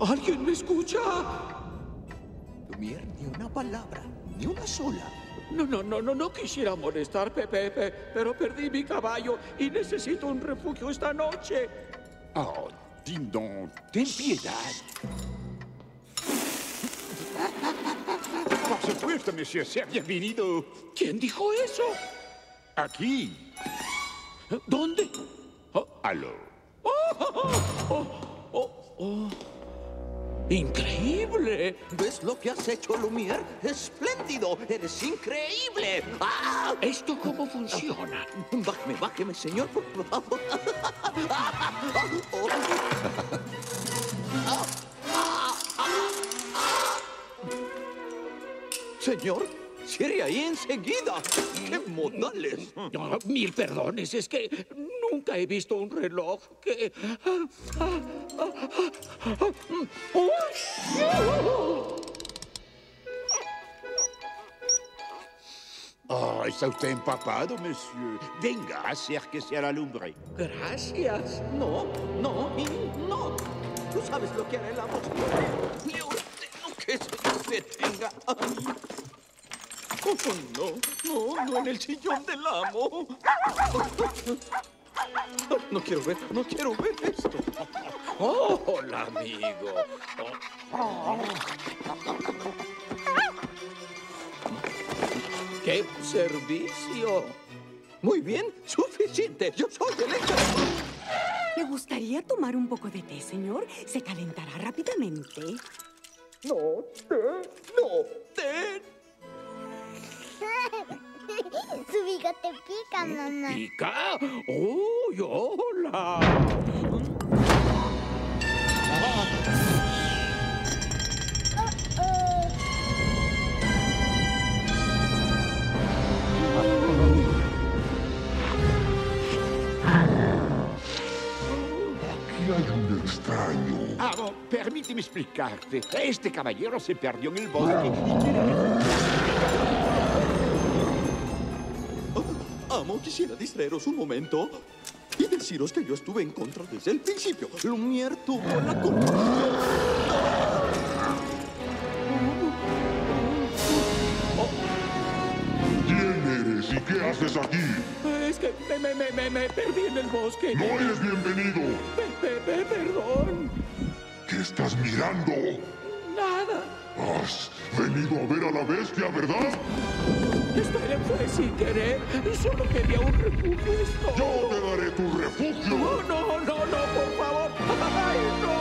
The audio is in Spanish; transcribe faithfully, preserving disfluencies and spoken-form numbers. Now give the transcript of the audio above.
¿Alguien me escucha? Lumière, ni una palabra, ni una sola. No, no, no, no, no quisiera molestar, Pepe, pe, pero perdí mi caballo y necesito un refugio esta noche. Oh, Dindon, ten piedad. Por supuesto, monsieur, sea bienvenido. ¿Quién dijo eso? Aquí. ¿Dónde? Oh. Aló. Oh, oh, oh, oh, oh. ¡Increíble! ¿Ves lo que has hecho, Lumière? ¡Espléndido! ¡Eres increíble! ¡Ah! ¿Esto cómo funciona? Bájeme, bájeme, señor, por favor. Señor, cierre ahí enseguida. ¡Qué modales! No, mil perdones, es que nunca he visto un reloj que... Oh, está usted empapado, monsieur. Venga, acérquese a la lumbre. Gracias. No, no, no. Tú sabes lo que haré la voz. Yo tengo que se detenga. Oh, no, no, no en el sillón del amo. No, no quiero ver, no quiero ver esto. Oh, hola, amigo. Oh. ¡Qué servicio! Muy bien, suficiente. Yo soy el encargado. ¿Le gustaría tomar un poco de té, señor? Se calentará rápidamente. No, té, no, té. Su bigote pica, mamá. ¿Pica? ¡Uy, oh, hola! Aquí hay un extraño. Ah, no, permíteme explicarte. Este caballero se perdió en el bosque y quiere... Amo, quisiera distraeros un momento y deciros que yo estuve en contra desde el principio. Lumière tuvo la culpa. ¿Quién eres y qué haces aquí? Es que me, me, me, me perdí en el bosque. ¡No eres bienvenido! Pe, pe, perdón. ¿Qué estás mirando? Nada. Has venido a ver a la bestia, ¿verdad? Esperé fue sin querer, solo quería un refugio. Yo te daré tu refugio. No, no, no, no, por favor. Ay, no.